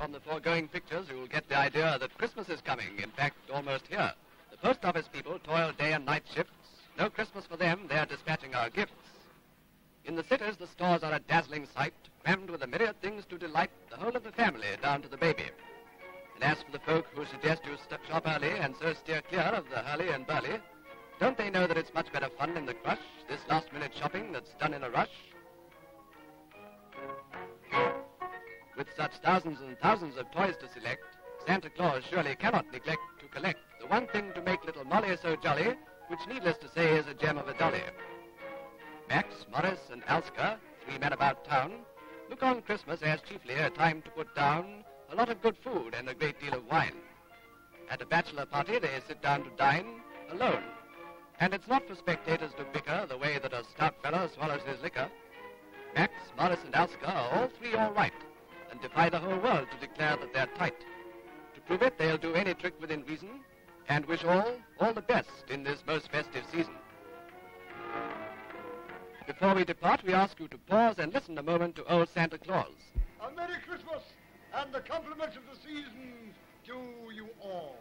From the foregoing pictures, you'll get the idea that Christmas is coming, in fact, almost here. The post office people toil day and night shifts. No Christmas for them, they're dispatching our gifts. In the cities, the stores are a dazzling sight, crammed with a myriad things to delight the whole of the family, down to the baby. And as for the folk who suggest you shop early and so steer clear of the hurly and burly, don't they know that it's much better fun in the crush, this last-minute shopping that's done in a rush? With such thousands and thousands of toys to select, Santa Claus surely cannot neglect to collect the one thing to make little Molly so jolly, which needless to say is a gem of a dolly. Max, Morris, and Alska, three men about town, look on Christmas as chiefly a time to put down a lot of good food and a great deal of wine. At a bachelor party, they sit down to dine alone. And it's not for spectators to bicker the way that a stout fellow swallows his liquor. Max, Morris, and Alska are all three all right, and defy the whole world to declare that they're tight. To prove it, they'll do any trick within reason, and wish all the best in this most festive season. Before we depart, we ask you to pause and listen a moment to old Santa Claus. A Merry Christmas, and the compliments of the season to you all.